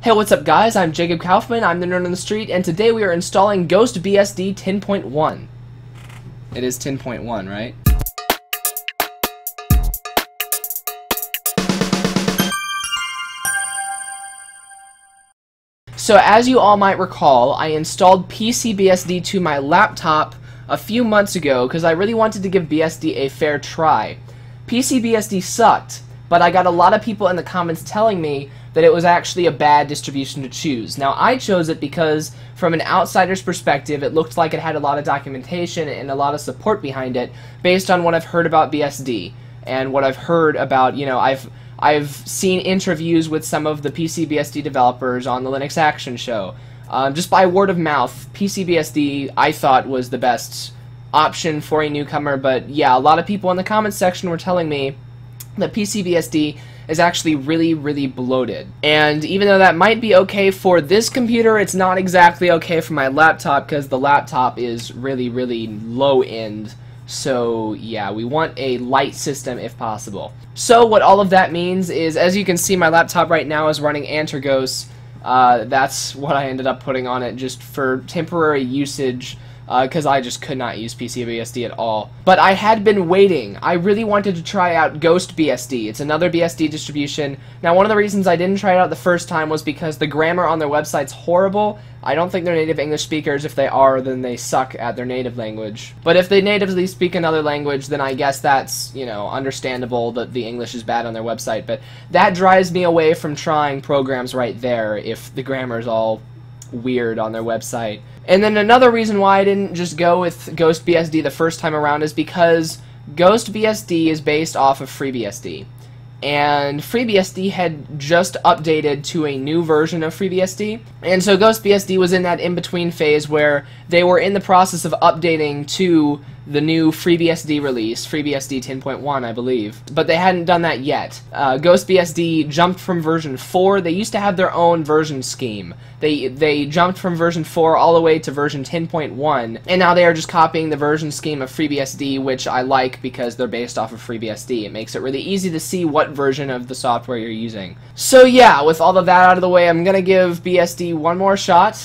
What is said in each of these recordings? Hey, what's up guys, I'm Jacob Kauffmann, I'm the nerd on the street, and today we are installing GhostBSD 10.1. It is 10.1, right? So as you all might recall, I installed PCBSD to my laptop a few months ago because I really wanted to give BSD a fair try. PCBSD sucked, but I got a lot of people in the comments telling me that it was actually a bad distribution to choose. Now, I chose it because from an outsider's perspective, it looked like it had a lot of documentation and a lot of support behind it based on what I've heard about BSD and what I've heard about, you know, I've seen interviews with some of the PCBSD developers on the Linux Action Show. Just by word of mouth, PCBSD, I thought, was the best option for a newcomer, but yeah, a lot of people in the comments section were telling me that PCBSD is actually really, really bloated. And even though that might be okay for this computer, it's not exactly okay for my laptop because the laptop is really, really low end. So yeah, we want a light system if possible. So what all of that means is, as you can see, my laptop right now is running Antergos. That's what I ended up putting on it just for temporary usage, because I just could not use PCBSD at all. But I had been waiting. I really wanted to try out GhostBSD. It's another BSD distribution. Now, one of the reasons I didn't try it out the first time was because the grammar on their website's horrible. I don't think they're native English speakers. If they are, then they suck at their native language. But if they natively speak another language, then I guess that's, you know, understandable that the English is bad on their website. But that drives me away from trying programs right there if the grammar's all weird on their website. And then another reason why I didn't just go with GhostBSD the first time around is because GhostBSD is based off of FreeBSD, and FreeBSD had just updated to a new version of FreeBSD, and so GhostBSD was in that in-between phase where they were in the process of updating to the new FreeBSD release, FreeBSD 10.1, I believe, but they hadn't done that yet. GhostBSD jumped from version 4. They used to have their own version scheme. They jumped from version 4 all the way to version 10.1, and now they are just copying the version scheme of FreeBSD, which I like because they're based off of FreeBSD. It makes it really easy to see what version of the software you're using. So yeah, with all of that out of the way, I'm gonna give BSD one more shot,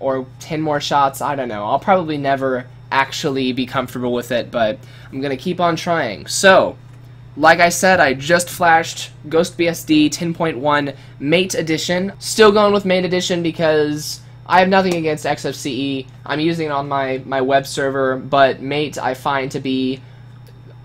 or 10 more shots, I don't know. I'll probably never actually be comfortable with it, but I'm gonna keep on trying. So like I said, I just flashed GhostBSD 10.1 MATE edition. Still going with MATE edition because I have nothing against XFCE. I'm using it on my web server, but MATE I find to be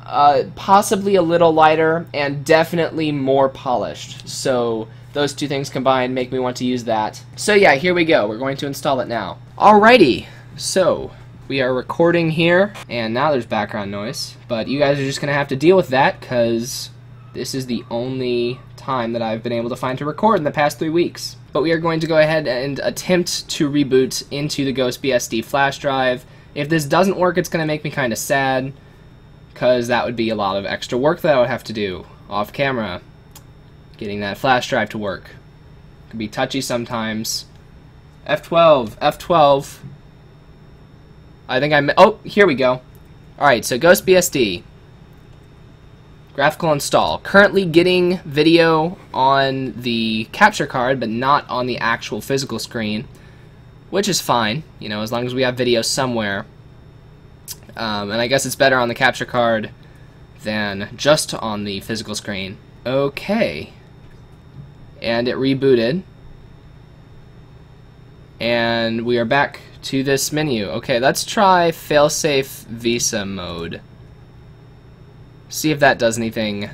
possibly a little lighter and definitely more polished. So those two things combined make me want to use that. So yeah, here we go. We're going to install it now. Alrighty, so we are recording here, and now there's background noise, but you guys are just going to have to deal with that because this is the only time that I've been able to find to record in the past 3 weeks. But we are going to go ahead and attempt to reboot into the GhostBSD flash drive. If this doesn't work, it's going to make me kind of sad because that would be a lot of extra work that I would have to do off camera, getting that flash drive to work. It can be touchy sometimes. F12, F12. I think oh, here we go. Alright, so GhostBSD. Graphical install. Currently getting video on the capture card, but not on the actual physical screen, which is fine, you know, as long as we have video somewhere. And I guess it's better on the capture card than just on the physical screen. Okay. And it rebooted. And we are back to this menu. Okay, let's try failsafe Visa mode. See if that does anything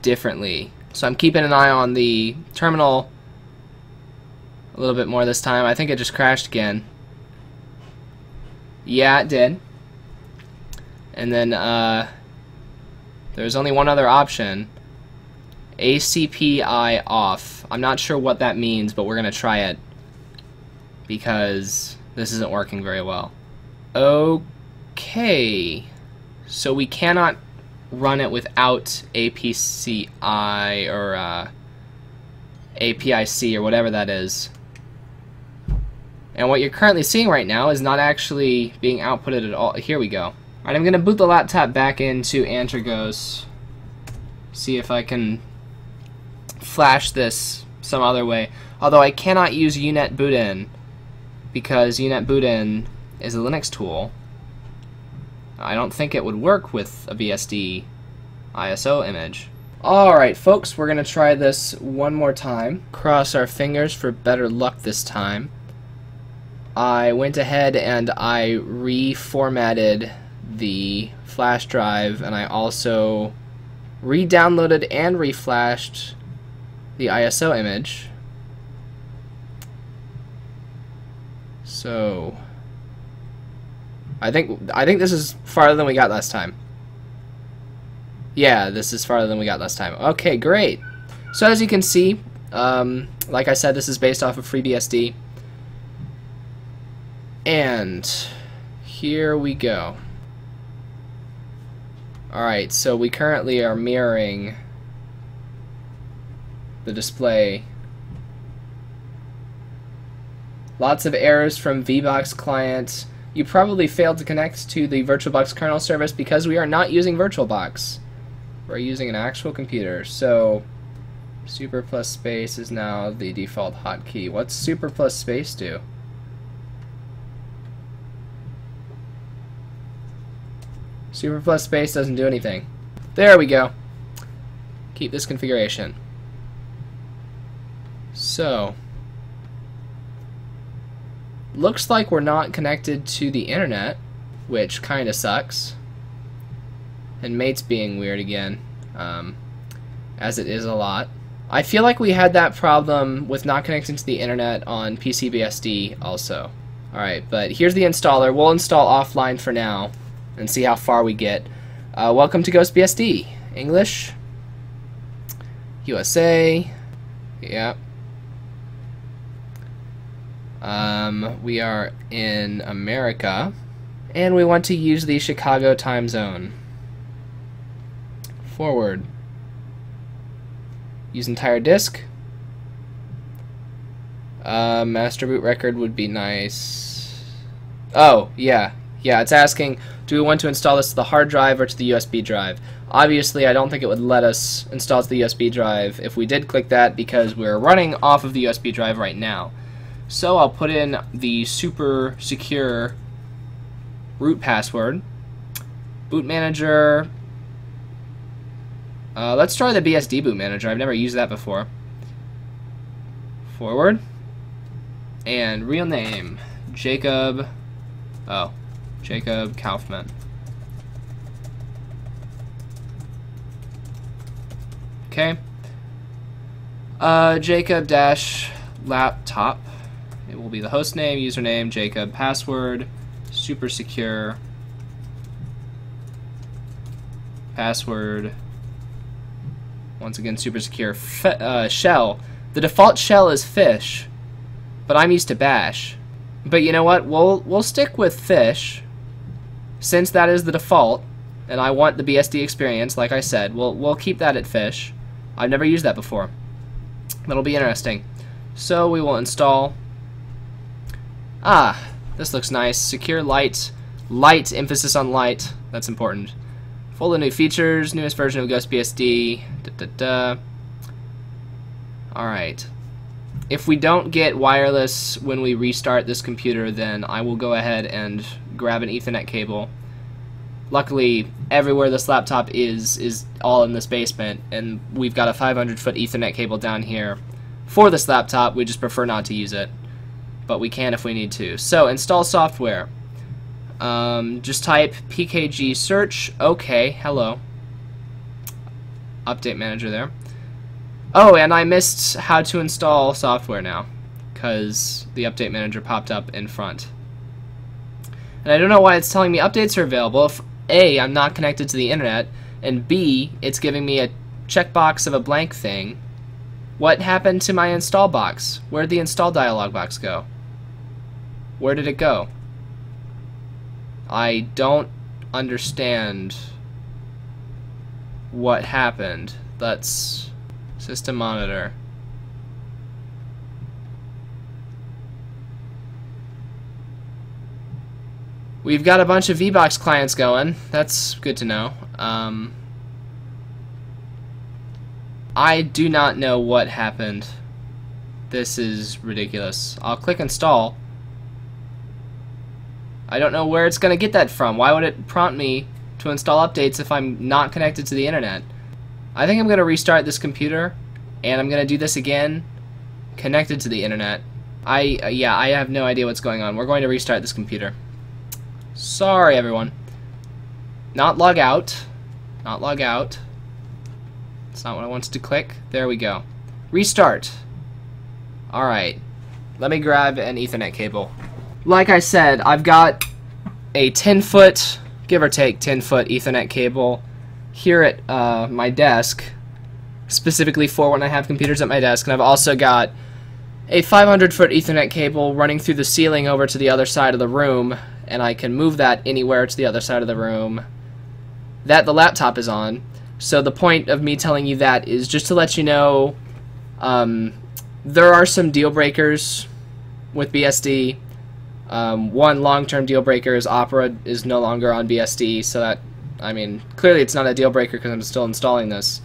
differently. So I'm keeping an eye on the terminal a little bit more this time. I think it just crashed again. Yeah, it did. And then there's only one other option. ACPI off. I'm not sure what that means, but we're gonna try it, because this isn't working very well. Okay, so we cannot run it without APCI or APIC or whatever that is. And what you're currently seeing right now is not actually being outputted at all. Here we go. All right, I'm going to boot the laptop back into Antergos, see if I can flash this some other way. Although I cannot use UNetBootIn because UNetBootIn is a Linux tool. I don't think it would work with a BSD ISO image. Alright folks, we're gonna try this one more time. Cross our fingers for better luck this time. I went ahead and I reformatted the flash drive, and I also re-downloaded and reflashed the ISO image. So I think this is farther than we got last time. Yeah, this is farther than we got last time. Okay, great. So as you can see, like I said, this is based off of FreeBSD. And here we go. Alright, so we currently are mirroring the display. Lots of errors from VBox client. You probably failed to connect to the VirtualBox kernel service because we are not using VirtualBox. We're using an actual computer. So super plus space is now the default hotkey. What's super plus space do? Super plus space doesn't do anything. There we go. Keep this configuration. So looks like we're not connected to the internet, which kinda sucks. And MATE's being weird again, as it is a lot. I feel like we had that problem with not connecting to the internet on PCBSD also. Alright, but here's the installer. We'll install offline for now and see how far we get. Welcome to GhostBSD. English. USA. Yep. We are in America, and we want to use the Chicago time zone. Forward. Use entire disk. Master boot record would be nice. Oh, yeah. Yeah, it's asking, do we want to install this to the hard drive or to the USB drive? Obviously, I don't think it would let us install to the USB drive if we did click that, because we're running off of the USB drive right now. So I'll put in the super secure root password. Boot manager. Let's try the BSD boot manager. I've never used that before. Forward. And real name, Jacob. Oh, Jacob Kauffmann. Okay. Jacob-laptop. It will be the host name, username, Jacob, password, super secure, password. Once again, super secure. Shell. The default shell is Fish, but I'm used to Bash. But you know what? We'll stick with Fish, since that is the default, and I want the BSD experience. Like I said, we'll keep that at Fish. I've never used that before. That'll be interesting. So we will install. Ah, this looks nice. Secure light. Light. Emphasis on light. That's important. Full of new features, newest version of GhostBSD. Alright. If we don't get wireless when we restart this computer, then I will go ahead and grab an Ethernet cable. Luckily, everywhere this laptop is all in this basement, and we've got a 500-foot Ethernet cable down here for this laptop. We just prefer not to use it, but we can if we need to. So, install software. Just type pkg search. Okay, hello. Update manager there. Oh, and I missed how to install software now, because the update manager popped up in front. And I don't know why it's telling me updates are available if A, I'm not connected to the internet, and B, it's giving me a checkbox of a blank thing. What happened to my install box? Where'd the install dialog box go? Where did it go? I don't understand what happened. Let's system monitor. We've got a bunch of VBox clients going. That's good to know. I do not know what happened. This is ridiculous. I'll click install. I don't know where it's going to get that from. Why would it prompt me to install updates if I'm not connected to the internet? I think I'm going to restart this computer, and I'm going to do this again connected to the internet. I have no idea what's going on. We're going to restart this computer. Sorry, everyone. Not log out. Not log out. That's not what I wanted to click. There we go. Restart. Alright. Let me grab an Ethernet cable. Like I said, I've got a 10-foot, give or take 10-foot Ethernet cable here at my desk, specifically for when I have computers at my desk, and I've also got a 500-foot Ethernet cable running through the ceiling over to the other side of the room, and I can move that anywhere to the other side of the room that the laptop is on. So the point of me telling you that is just to let you know there are some deal breakers with BSD. One long-term deal breaker is Opera is no longer on BSD, so that, I mean, clearly it's not a deal breaker because I'm still installing this.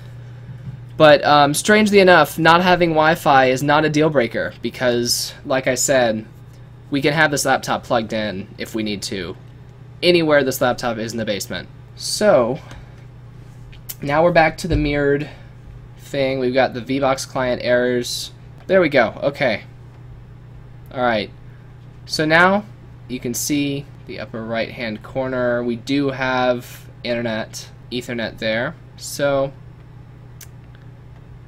But strangely enough, not having Wi-Fi is not a deal breaker because, like I said, we can have this laptop plugged in if we need to, anywhere this laptop is in the basement. So now we're back to the mirrored thing. We've got the VBox client errors. There we go. Okay. All right. So now you can see the upper right hand corner, we do have internet, Ethernet there. So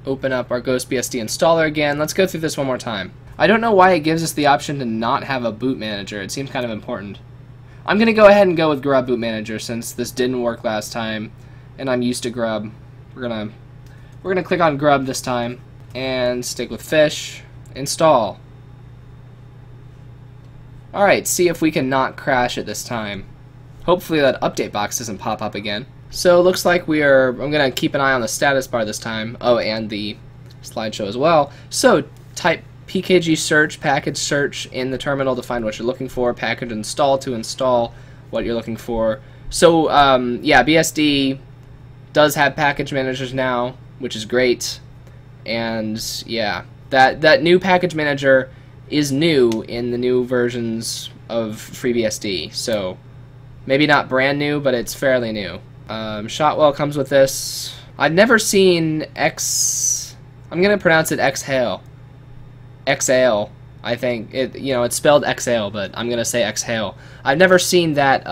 open up our GhostBSD installer again. Let's go through this one more time. I don't know why it gives us the option to not have a boot manager. It seems kind of important. I'm going to go ahead and go with Grub boot manager since this didn't work last time and I'm used to Grub. We're going to click on Grub this time and stick with Fish, install. Alright, see if we can not crash it this time. Hopefully that update box doesn't pop up again. So it looks like we are, I'm going to keep an eye on the status bar this time. Oh, and the slideshow as well. So type pkg search, package search in the terminal to find what you're looking for, package install to install what you're looking for. So yeah, BSD does have package managers now, which is great. And yeah, that new package manager is new in the new versions of FreeBSD, so maybe not brand new, but it's fairly new. Shotwell comes with this. I've never seen I'm gonna pronounce it X-Hale. X-Hale, I think. You know, it's spelled X-Hale, but I'm gonna say X-Hale. I've never seen that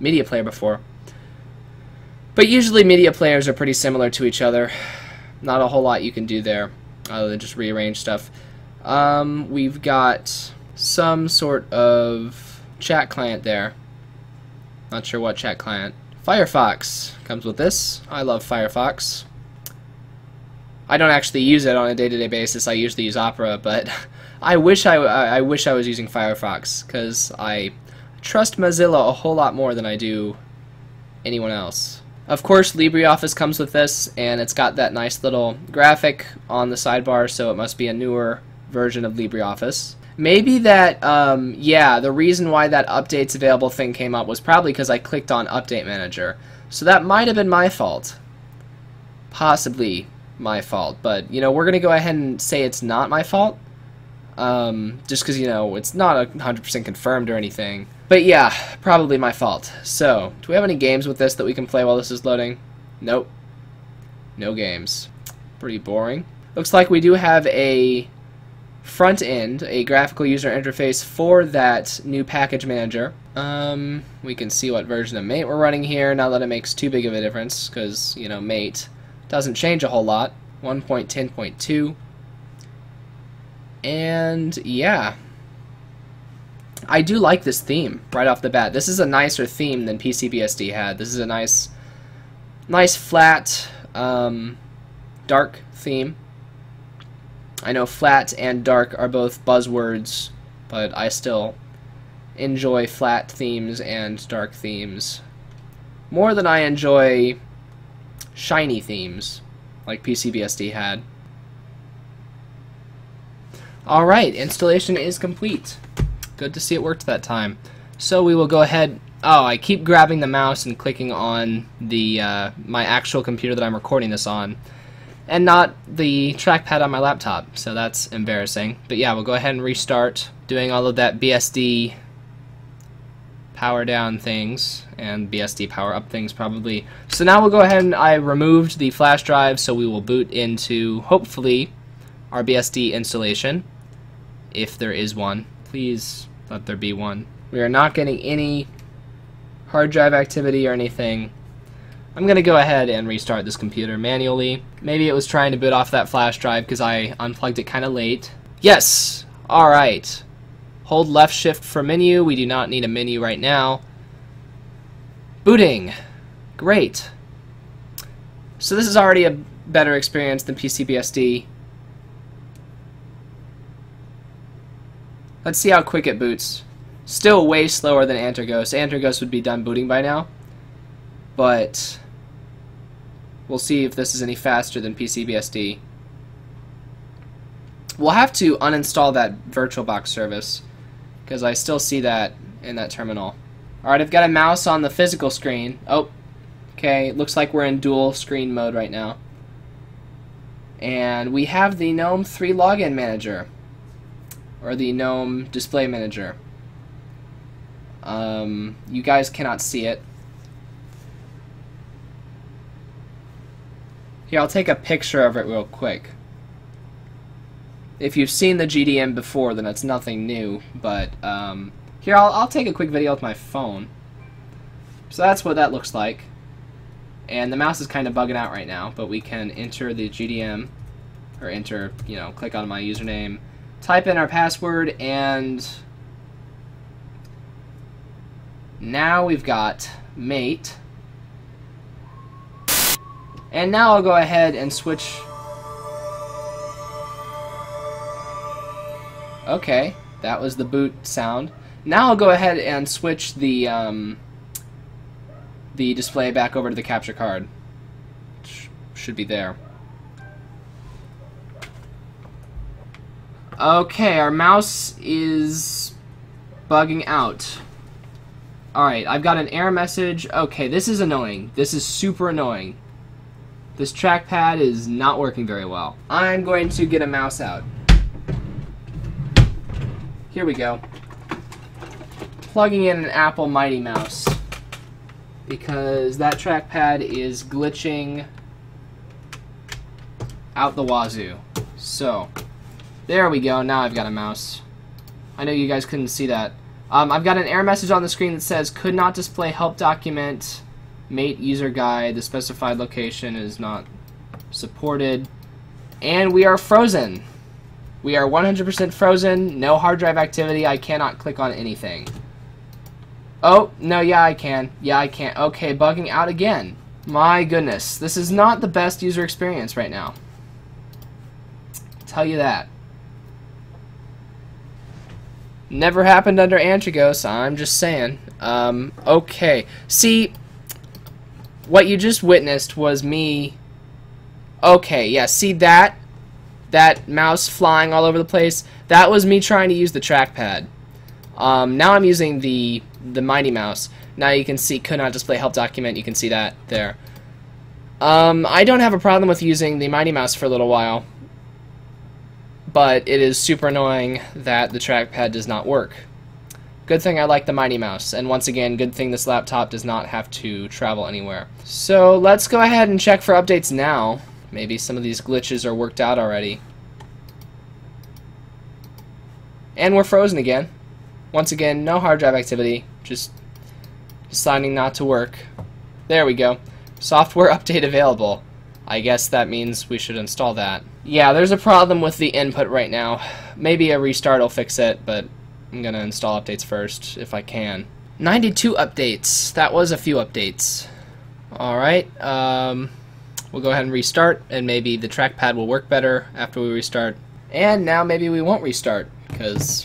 media player before. But usually media players are pretty similar to each other. Not a whole lot you can do there, other than just rearrange stuff. We've got some sort of chat client there. Not sure what chat client. Firefox comes with this. I love Firefox. I don't actually use it on a day-to-day basis. I usually use Opera, but I wish I was using Firefox because I trust Mozilla a whole lot more than I do anyone else. Of course, LibreOffice comes with this, and it's got that nice little graphic on the sidebar, so it must be a newer version of LibreOffice. Maybe that, yeah, the reason why that updates available thing came up was probably because I clicked on Update Manager. So that might have been my fault. Possibly my fault, but, you know, we're going to go ahead and say it's not my fault. Just because, you know, it's not 100% confirmed or anything. But yeah, probably my fault. So, do we have any games with this that we can play while this is loading? Nope. No games. Pretty boring. Looks like we do have a front end, a graphical user interface for that new package manager. We can see what version of MATE we're running here, not that it makes too big of a difference, because, you know, MATE doesn't change a whole lot. 1.10.2. And, yeah. I do like this theme right off the bat. This is a nicer theme than PCBSD had. This is a nice flat, dark theme. I know flat and dark are both buzzwords, but I still enjoy flat themes and dark themes more than I enjoy shiny themes like PCBSD had. Alright, installation is complete. Good to see it worked that time. So we will go ahead. Oh, I keep grabbing the mouse and clicking on the my actual computer that I'm recording this on. and not the trackpad on my laptop, so that's embarrassing. But yeah, we'll go ahead and restart doing all of that BSD power down things and BSD power up things probably. So now we'll go ahead and I removed the flash drive, so we will boot into hopefully our BSD installation, if there is one. Please let there be one. We are not getting any hard drive activity or anything. I'm gonna go ahead and restart this computer manually. Maybe it was trying to boot off that flash drive because I unplugged it kinda late. Yes! Alright. Hold left shift for menu. We do not need a menu right now. Booting. Great. So this is already a better experience than PCBSD. Let's see how quick it boots. Still way slower than Antergos. Antergos would be done booting by now, but we'll see if this is any faster than PCBSD. We'll have to uninstall that VirtualBox service because I still see that in that terminal. Alright, I've got a mouse on the physical screen. Oh, okay, it looks like we're in dual screen mode right now. And we have the GNOME 3 login manager, or the GNOME display manager. You guys cannot see it. Here, I'll take a picture of it real quick. If you've seen the GDM before, then that's nothing new, but here, I'll take a quick video with my phone. So that's what that looks like. And the mouse is kind of bugging out right now, but we can enter the GDM, or enter, you know, click on my username, type in our password, and now we've got MATE. And now I'll go ahead and switch. Okay, that was the boot sound. Now I'll go ahead and switch the display back over to the capture card. Should be there. Okay, our mouse is bugging out. Alright, I've got an error message. Okay, this is annoying. This is super annoying. This trackpad is not working very well. I'm going to get a mouse out. Here we go. Plugging in an Apple Mighty Mouse because that trackpad is glitching out the wazoo. So there we go, now I've got a mouse. I know you guys couldn't see that. I've got an error message on the screen that says, could not display help document, MATE user guide, the specified location is not supported. And we are frozen. We are 100% frozen, no hard drive activity, I cannot click on anything. Oh, no, yeah I can, okay, bugging out again. My goodness, this is not the best user experience right now. I'll tell you that. Never happened under Antergos, I'm just saying. Okay, see, what you just witnessed was me. Okay, yeah, see that? That mouse flying all over the place? That was me trying to use the trackpad. Now I'm using the Mighty Mouse. Now you can see, could not display help document, you can see that there. I don't have a problem with using the Mighty Mouse for a little while, but it is super annoying that the trackpad does not work. Good thing I like the Mighty Mouse, and once again, good thing this laptop does not have to travel anywhere. So let's go ahead and check for updates now. Maybe some of these glitches are worked out already. And we're frozen again. Once again, no hard drive activity, just deciding not to work. There we go. Software update available. I guess that means we should install that. Yeah, there's a problem with the input right now. Maybe a restart will fix it, but I'm gonna install updates first if I can. 92 updates. That was a few updates. Alright, we'll go ahead and restart, and maybe the trackpad will work better after we restart. And now maybe we won't restart, because,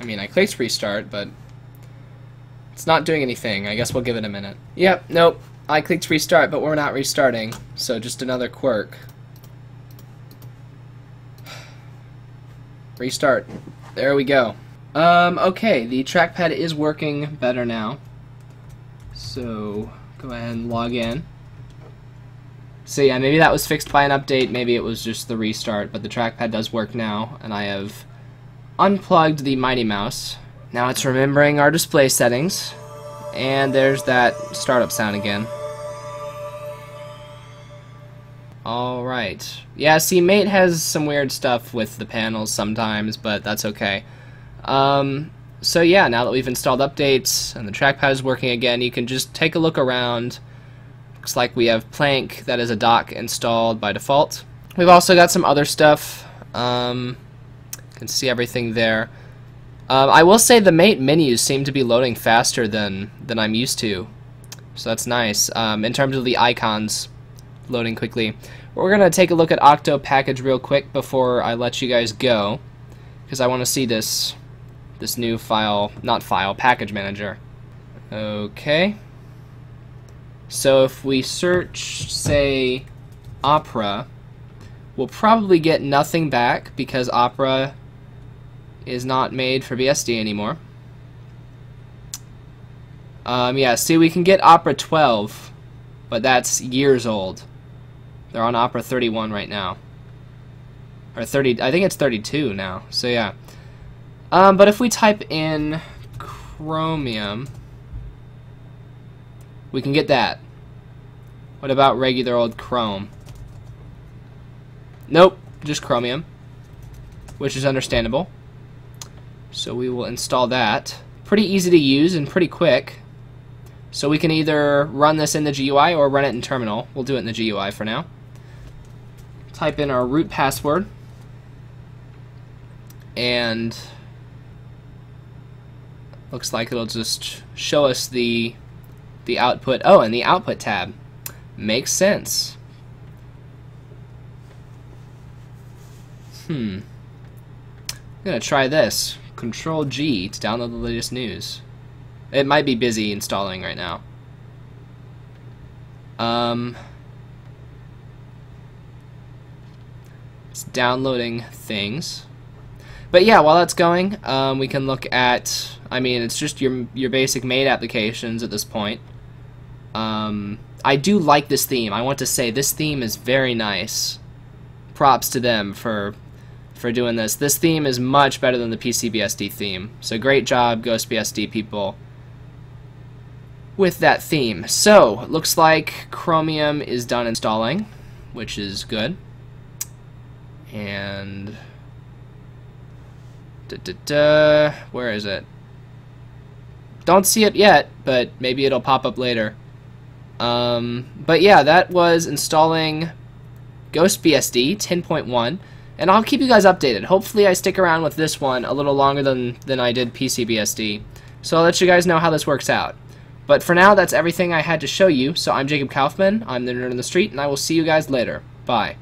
I mean, I clicked restart, but it's not doing anything. I guess we'll give it a minute. Yep, nope. I clicked restart, but we're not restarting, so just another quirk. Restart. There we go. Okay, the trackpad is working better now. So, go ahead and log in. So yeah, maybe that was fixed by an update, maybe it was just the restart, but the trackpad does work now, and I have unplugged the Mighty Mouse. Now it's remembering our display settings, and there's that startup sound again. Alright. Yeah, see, MATE has some weird stuff with the panels sometimes, but that's okay. So yeah, now that we've installed updates and the trackpad is working again, you can just take a look around. Looks like we have Plank, that is a dock installed by default. We've also got some other stuff. You can see everything there. I will say the MATE menus seem to be loading faster than I'm used to, so that's nice. In terms of the icons loading quickly. We're going to take a look at Octo package real quick before I let you guys go, because I want to see this new file, not file, package manager. Okay. So if we search, say, Opera, we'll probably get nothing back because Opera is not made for BSD anymore. Yeah, see, we can get Opera 12, but that's years old. They're on Opera 31 right now. Or 30, I think it's 32 now, so yeah. But if we type in Chromium, we can get that. What about regular old Chrome? Nope, just Chromium, which is understandable. So we will install that. Pretty easy to use and pretty quick. So we can either run this in the GUI or run it in terminal. We'll do it in the GUI for now. Type in our root password. And looks like it'll just show us the output. Oh, and the output tab. Makes sense. I'm gonna try this. Control-G to download the latest news. It might be busy installing right now. It's downloading things. But yeah, while that's going, we can look at, I mean, it's just your basic MATE applications at this point. I do like this theme. I want to say this theme is very nice. Props to them for doing this. This theme is much better than the PCBSD theme. So great job, GhostBSD people, with that theme. So, looks like Chromium is done installing, which is good. And where is it? Don't see it yet, but maybe it'll pop up later. But yeah, that was installing GhostBSD 10.1, and I'll keep you guys updated. Hopefully I stick around with this one a little longer than I did PCBSD, so I'll let you guys know how this works out. But for now, that's everything I had to show you. So I'm Jacob Kauffmann, I'm the Nerd in the Street, and I will see you guys later. Bye.